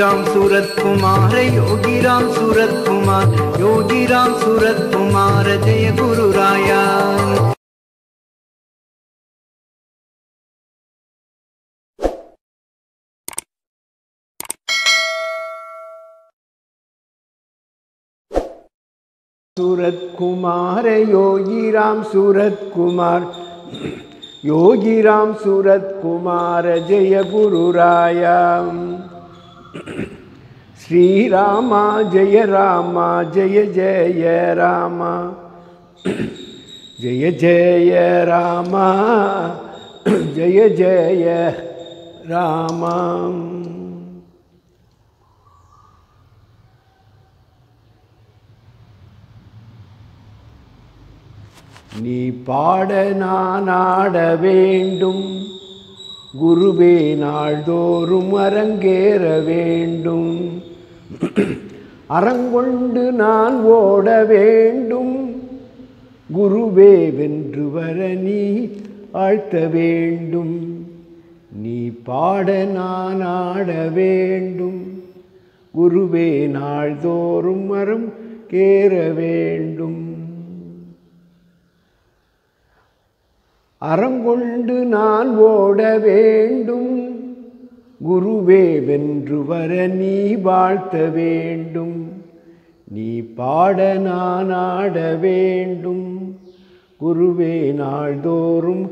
राम सूरत कुमार योगी राम सूरत कुमार योगी राम सूरत कुमार जय गुरु राया। सूरत कुमार योगी राम सूरत कुमार योगी राम सूरत कुमार जय गुरु राया। श्री राम जय जय राम जय जय राम जय जय राम। नी पाड़ नान आड़ वेंडुम गुरुवे नाल्दोरुम अरंगेर वेंडुम अरंगोंडु नान ओड वेंडुम गुरुवे वेंद्रु वर नी आळ्त वेंडुम। नी पाड नान आड वेंडुम गुरुवे नाल्दोरुम अरंगेर वेंडुम அரங்கொண்டு நான் ஓட வேண்டும் குருவே வென்று வர நீ வாழ்த்த வேண்டும்। நீ பாட நான் ஆட வேண்டும் குருவே நாள்தோறும்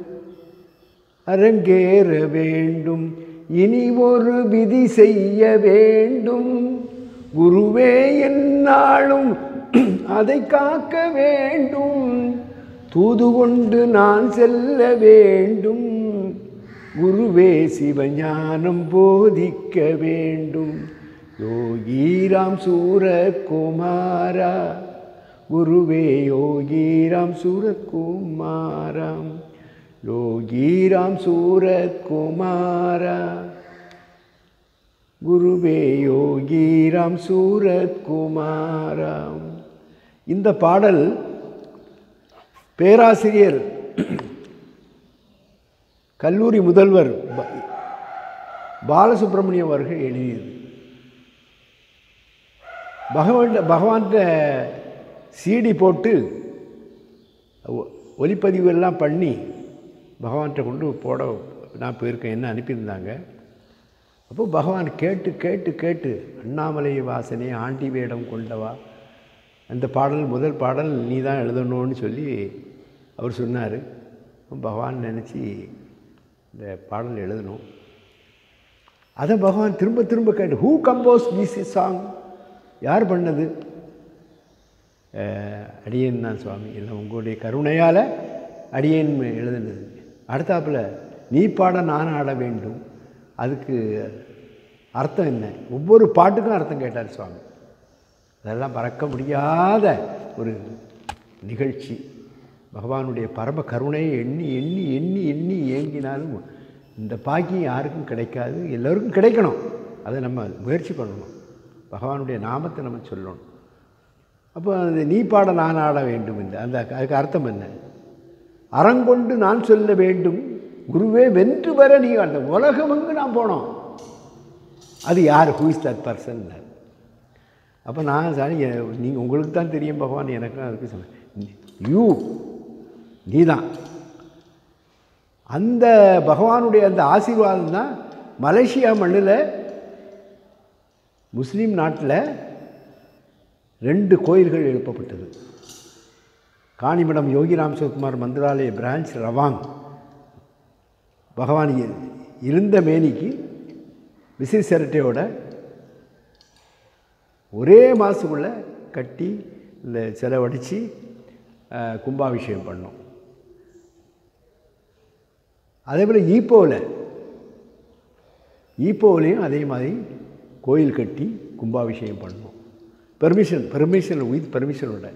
அரங்கேற வேண்டும்। இனி ஒரு விதி செய்ய வேண்டும் குருவே என்னாலும் அதை காக்க வேண்டும்। தூதுகொண்டு நான் செல்ல வேண்டும் குருவே சிவஞானம் போதிக்க வேண்டும்। யோகி ராம் சூரகுமாரா குருவே யோகி ராம் சூரகுமாரா யோகி ராம் சூரகுமாரா குருவே யோகி ராம் சூரகுமாரா। இந்த பாடல் பேராசிரியர் கல்லூரி முதல்வர் பாலசுப்ரமணியம் அவர்கள் எழுதியது। பகவான் சீடி போட்டு ஒலிப்பதிவு எல்லாம் பண்ணி பகவான்கிட்ட கொண்டு போட நான் போயிருக்கேன், என்ன அனுப்பியிருந்தாங்க। அப்போது பகவான் கேட்டு கேட்டு கேட்டு அண்ணாமலை வாசனை ஆண்டி வேடம் கொண்டவா அந்த பாடல் முதல் பாடல் நீ தான் எழுதணும்னு சொல்லி அவர் சொன்னார்। பகவான் நினச்சி இந்த பாடல் எழுதணும், அதை பகவான் திரும்ப திரும்ப கேட்டு ஹூ கம்போஸ் திஸ் சாங் யார் பண்ணது அடியேன் தான் சுவாமி, இல்லை உங்களுடைய கருணையால் அடியேன் எழுதுனது। அடுத்தாப்பில் நீ பாட நான் ஆட வேண்டும் அதுக்கு அர்த்தம் என்ன, ஒவ்வொரு பாட்டுக்கும் அர்த்தம் கேட்டார் சுவாமி। அதெல்லாம் மறக்க முடியாத ஒரு நிகழ்ச்சி, பகவானுடைய பரம கருணையை எண்ணி எண்ணி எண்ணி எண்ணி ஏங்கினாலும் இந்த பாக்கியம் யாருக்கும் கிடைக்காது, எல்லோருக்கும் கிடைக்கணும், அதை நம்ம முயற்சி பண்ணணும், பகவானுடைய நாமத்தை நம்ம சொல்லணும்। அப்போ அந்த நீ பாட நான் ஆட வேண்டும் என்று அந்த அதுக்கு அர்த்தம் என்ன, அறங்கொண்டு நான் சொல்ல வேண்டும் குருவே வென்று வர நீ அந்த உலகமங்கு நான் போனோம் அது யார் ஹூ இஸ் தட் பர்சன்। அப்போ நான் சாரி நீங்கள் உங்களுக்கு தான் தெரியும் பகவான் எனக்கும் அதுக்கு சொன்னேன் யூ நீ தான் அந்த பகவானுடைய அந்த ஆசீர்வாதம் தான் மலேசியா மண்ணில் முஸ்லீம் நாட்டில் 2 கோயில்கள் எழுப்பப்பட்டது। காணிமடம் யோகி ராம் சிவகுமார் மந்திராலய பிரான்ச் ரவாங் பகவான் இருந்த மேனிக்கு விசேஷரட்டையோட ஒரே மாதத்துக்குள்ளே கட்டி இந்த செலவடித்து கும்பாபிஷேகம் பண்ணோம்। அதேபோல் ஈப்போவிலையும் அதே மாதிரி கோயில் கட்டி கும்பாபிஷேகம் பண்ணோம் பெர்மிஷன் வித் பெர்மிஷனோட।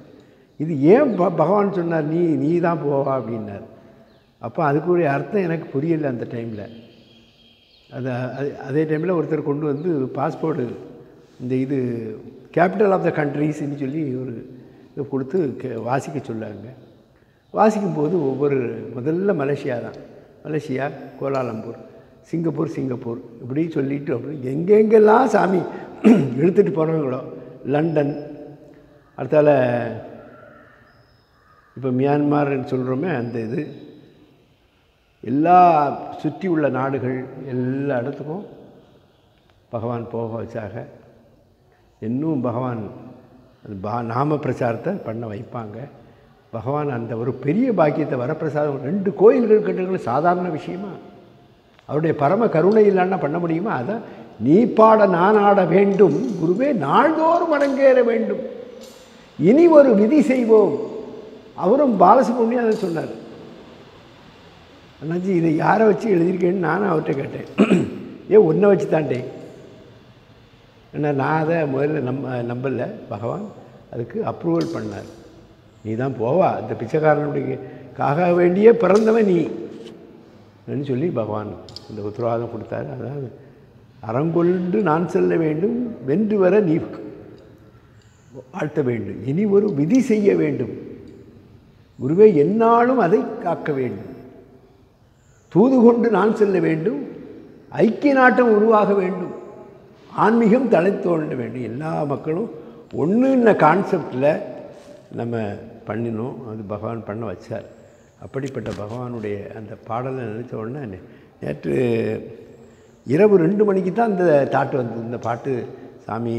இது ஏன் பகவான் சொன்னார் நீ தான் போவா அப்படின்னார்। அப்போ அதுக்குரிய அர்த்தம் எனக்கு புரியலை அந்த டைமில்। அது அதே டைமில் ஒருத்தர் கொண்டு வந்து பாஸ்போர்ட்டு இந்த இது கேபிட்டல் ஆஃப் த கண்ட்ரிஸ்ன்னு சொல்லி ஒரு இது கொடுத்து வாசிக்க சொல்லாங்க। வாசிக்கும்போது ஒவ்வொரு முதல்ல மலேசியா தான், மலேசியா கோலாலம்பூர் சிங்கப்பூர் சிங்கப்பூர் இப்படி சொல்லிட்டு அப்படின்னு எங்கெங்கெல்லாம் சாமி எடுத்துகிட்டு போனாங்களோ லண்டன், அடுத்தால இப்போ மியான்மார்னு சொல்கிறோமே அந்த இது, எல்லா சுற்றி உள்ள நாடுகள் எல்லா இடத்துக்கும் பகவான் போக வச்சாக. இன்னும் பகவான் நாம பிரச்சாரத்தை பண்ண வைப்பாங்க. பகவான் அந்த ஒரு பெரிய பாக்கியத்தை வரப்பிரசாதம். 2 கோயில்கள் கட்டுறது சாதாரண விஷயமா? அவருடைய பரம கருணை இல்லைன்னா பண்ண முடியுமா? அதை நீ பாட நான் ஆட வேண்டும், குருவே நாள்தோறும் மடங்கேற வேண்டும், இனி ஒரு விதி செய்வோம். அவரும் பாலசுப்ரமணியம் அதை சொன்னார். அண்ணாச்சி இதை யாரை வச்சு எழுதியிருக்கேன்னு நானும் அவர்கிட்ட கேட்டேன். ஏன் ஒன்றை வச்சு தாண்டே என்ன? நான் அதை முதல்ல நம்பலை. பகவான் அதுக்கு அப்ரூவல் பண்ணார். நீ தான் போவா, அந்த பிச்சைக்காரனுடையக்காக வேண்டியே பிறந்தவன் நீன்னு சொல்லி பகவான் அந்த உத்தரவாதம் கொடுத்தாரு. அதாவது அறங்கொண்டு நான் செல்ல வேண்டும், வென்று வர நீ ஆழ்த்த வேண்டும், இனி ஒரு விதி செய்ய வேண்டும், குருவே என்னாலும் அதை காக்க வேண்டும், தூது கொண்டு நான் செல்ல வேண்டும், ஐக்கிய நாட்டம் உருவாக வேண்டும், ஆன்மீகம் தலைத்தோண்ட வேண்டும். எல்லா மக்களும் ஒன்றுன்ன கான்செப்டில் நம்ம பண்ணினோம். அது பகவான் பண்ண வச்சார். அப்படிப்பட்ட பகவானுடைய அந்த பாடலை நினச்ச உடனே நேற்று இரவு 2 மணிக்கு தான் இந்த தாட்டு வந்தது. இந்த பாட்டு சாமி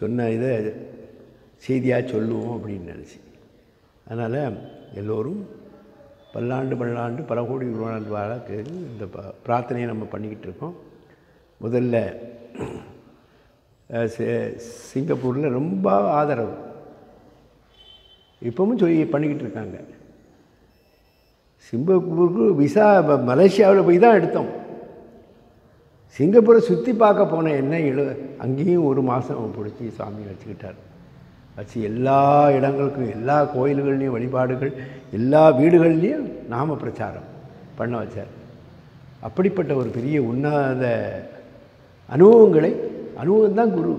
சொன்ன இதை செய்தியாக சொல்லுவோம் அப்படின்னு நினச்சி. அதனால் எல்லோரும் பல்லாண்டு பல்லாண்டு பல கோடி உருவாண்டு வாழக்கு இந்த பிரார்த்தனையை நம்ம பண்ணிக்கிட்டு இருக்கோம். முதல்ல சிங்கப்பூரில் ரொம்ப ஆதரவு இப்போவும் சொல்லி பண்ணிக்கிட்டு இருக்காங்க. சிங்கப்பூருக்கு விசா மலேசியாவில் போய் தான் எடுத்தோம். சிங்கப்பூரை சுற்றி பார்க்க போன என்ன அங்கேயும் 1 மாதம் பிடிச்சி சாமி வச்சுக்கிட்டார். வச்சு எல்லா இடங்களுக்கும் எல்லா கோயில்கள்லேயும் வழிபாடுகள், எல்லா வீடுகள்லேயும் நாம பிரச்சாரம் பண்ண வச்சார். அப்படிப்பட்ட ஒரு பெரிய உன்னத அனுபவங்களை, அனுபவம்தான் குரு,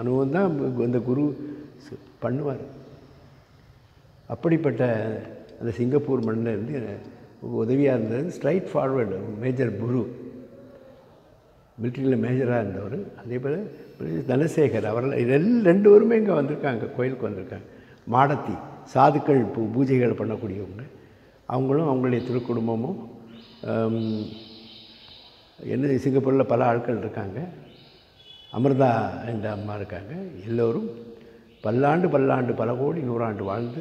அனுபவம்தான் அந்த குரு பண்ணுவார். அப்படிப்பட்ட அந்த சிங்கப்பூர் மண்ணில் இருந்து உதவியாக இருந்தது. ஸ்ட்ரைட் ஃபார்வர்டு மேஜர் குரு, மிலிட்ரியில் மேஜராக இருந்தவர். அதே போல் தனசேகர் அவர்கள் இதெல்லாம் 2 பேருமே இங்கே வந்திருக்காங்க, கோயிலுக்கு வந்திருக்காங்க. மாடத்தி சாதுக்கள் பூஜைகள் பண்ணக்கூடியவங்க, அவங்களும் அவங்களுடைய திருக்குடும்பமும் என்ன சிங்கப்பூரில் பல ஆட்கள் இருக்காங்க. அமிர்தா என்ற அம்மா இருக்காங்க. எல்லோரும் பல்லாண்டு பல்லாண்டு பல கோடி நூறாண்டு வாழ்ந்து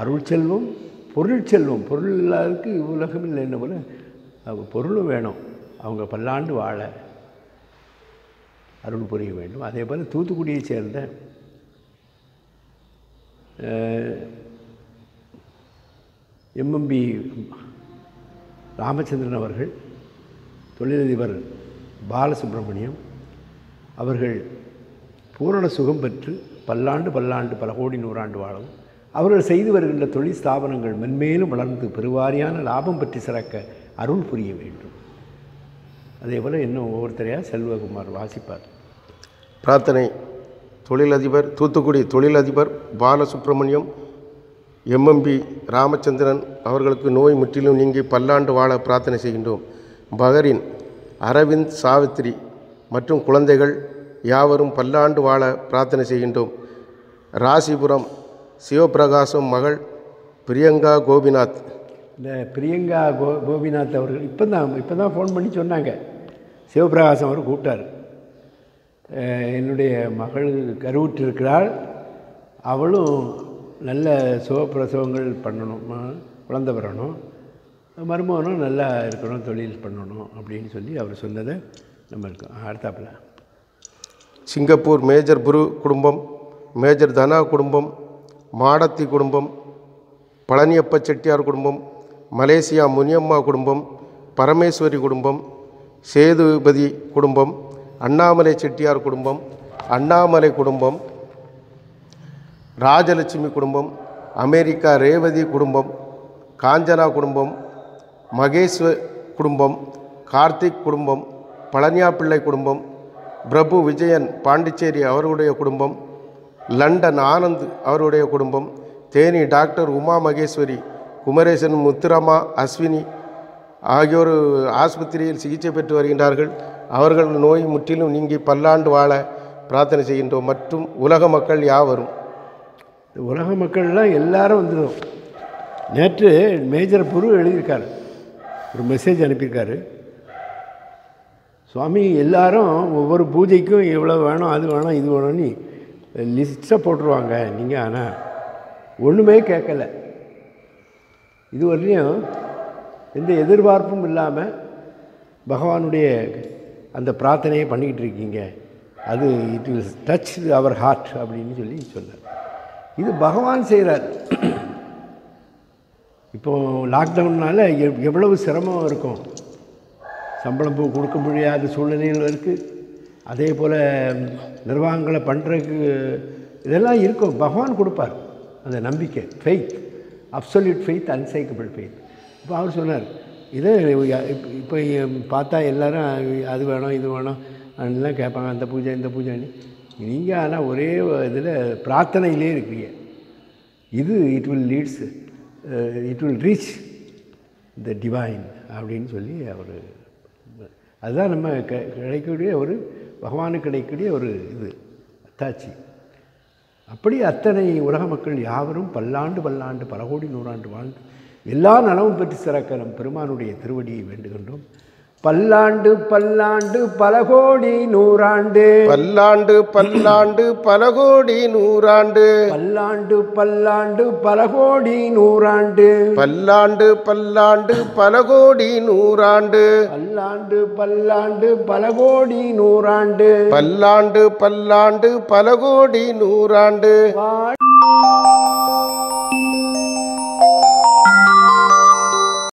அருள் செல்வம் பொருள் செல்வம். பொருள் இல்லாததுக்கு உலகம் இல்லை என்ன போல, பொருளும் வேணும். அவங்க பல்லாண்டு வாழ அருள் புரிய வேண்டும். அதே போல் தூத்துக்குடியை சேர்ந்த எம்எம்பி ராமச்சந்திரன் அவர்கள், தொழிலதிபர் பாலசுப்ரமணியம் அவர்கள் பூரண சுகம் பெற்று பல்லாண்டு பல்லாண்டு பல கோடி நூறாண்டு வாழவும், அவர்கள் செய்து வருகின்ற தொழில் ஸ்தாபனங்கள் மென்மேலும் வளர்ந்து பெருவாரியான லாபம் பற்றி சிறக்க அருள் புரிய வேண்டும். அதேபோல் இன்னும் ஒவ்வொருத்தரையாக செல்வகுமார் வாசிப்பார். பிரார்த்தனை தொழிலதிபர் தூத்துக்குடி தொழிலதிபர் பாலசுப்ரமணியம் எம்எம்பி ராமச்சந்திரன் அவர்களுக்கு நோய் முற்றிலும் நீங்கி பல்லாண்டு வாழ பிரார்த்தனை செய்கின்றோம். பகரின் அரவிந்த் சாவித்ரி மற்றும் குழந்தைகள் யாவரும் பல்லாண்டு வாழ பிரார்த்தனை செய்கின்றோம். ராசிபுரம் சிவபிரகாசம் மகள் பிரியங்கா கோபிநாத். இந்த பிரியங்கா கோபிநாத் அவர்கள் இப்போ தான் ஃபோன் பண்ணி சொன்னாங்க. சிவபிரகாசம் அவர் கூப்பிட்டார். என்னுடைய மகள் கருவுற்றிருக்கிறாள், அவளும் நல்ல சுகப்பிரசவங்கள் பண்ணணும், குழந்தை வரணும், மருமகனும் நல்லா இருக்கணும், தொழில் பண்ணணும் அப்படின்னு சொல்லி அவர் சொன்னதை நம்ம இருக்கோம். அடுத்தாப்பில் சிங்கப்பூர் மேஜர் புரு குடும்பம், மேஜர் தனா குடும்பம், மாடத்தி குடும்பம், பழனியப்ப செட்டியார் குடும்பம், மலேசியா முனியம்மா குடும்பம், பரமேஸ்வரி குடும்பம், சேதுபதி குடும்பம், அண்ணாமலை செட்டியார் குடும்பம், அண்ணாமலை குடும்பம், ராஜலட்சுமி குடும்பம், அமெரிக்கா ரேவதி குடும்பம், காஞ்சனா குடும்பம், மகேஸ்வர் குடும்பம், கார்த்திக் குடும்பம், பழனியா பிள்ளை குடும்பம், பிரபு விஜயன் பாண்டிச்சேரி அவருடைய குடும்பம், லண்டன் ஆனந்த் அவருடைய குடும்பம், தேனி டாக்டர் உமா மகேஸ்வரி, குமரேசன் முத்துராமா, அஸ்வினி ஆகியோர் ஆஸ்பத்திரியில் சிகிச்சை பெற்று வருகின்றார்கள். அவர்கள் நோய் முற்றிலும் நீங்கி பல்லாண்டு வாழ பிரார்த்தனை செய்கின்றோம். மற்றும் உலக மக்கள் யாவரும், உலக மக்கள்லாம் எல்லாரும் வந்துடும். நேற்று மேஜர் புரு எழுதியிருக்கார், ஒரு மெசேஜ் அனுப்பியிருக்காரு. சுவாமி எல்லாரும் ஒவ்வொரு பூஜைக்கும் இவ்வளோ வேணும், அது வேணும், இது வேணும்னு லிஸ்ட்டை போட்டுருவாங்க. நீங்கள் ஆனால் ஒன்றுமே கேட்கலை. இது வரையும் எந்த எதிர்பார்ப்பும் இல்லாமல் பகவானுடைய அந்த பிரார்த்தனையை பண்ணிக்கிட்டு இருக்கீங்க. அது it will touch our heart அப்படின்னு சொல்லி சொன்னார். இது பகவான் செய்கிறார். இப்போது லாக்டவுன்னால் எவ்வளவு சிரமம் இருக்கும், சம்பளம் கொடுக்க முடியாத சூழ்நிலைகள் இருக்குது. அதே போல் நிர்வாகங்களை பண்ணுறதுக்கு இதெல்லாம் இருக்கும். பகவான் கொடுப்பார். அந்த நம்பிக்கை, faith, absolute faith, unshakable faith. இப்போ அவர் சொன்னார், இதை இப்போ பார்த்தா எல்லோரும் அது வேணும் இது வேணும் அதெல்லாம் கேட்பாங்க, அந்த பூஜை இந்த பூஜைன்னு. நீங்கள் ஆனால் ஒரே இதில் பிரார்த்தனையிலே இருக்கிறீங்க. இது it will reach the divine அப்படின்னு சொல்லி அவர், அதுதான் நம்ம கிடைக்கக்கூடிய ஒரு பகவானுக்கு கிடைக்கக்கூடிய ஒரு இது அத்தாட்சி. அப்படி அத்தனை உலக மக்கள் யாவரும் பல்லாண்டு பல்லாண்டு பல கோடி நூறாண்டு வாழ்ந்து எல்லா நலமும் பெற்று சிறக்க நம் பெருமானுடைய திருவடியை வேண்டுகின்றோம். பல்லாண்டு பல்லாண்டு பல கோடி நூறாண்டு, பல்லாண்டு பல்லாண்டு பல கோடி நூறாண்டு, பல்லாண்டு பல்லாண்டு பல கோடி நூறாண்டு, பல்லாண்டு பல்லாண்டு பல கோடி நூறாண்டு, பல்லாண்டு பல்லாண்டு பல கோடி நூறாண்டு, பல்லாண்டு பல்லாண்டு பல கோடி நூறாண்டு.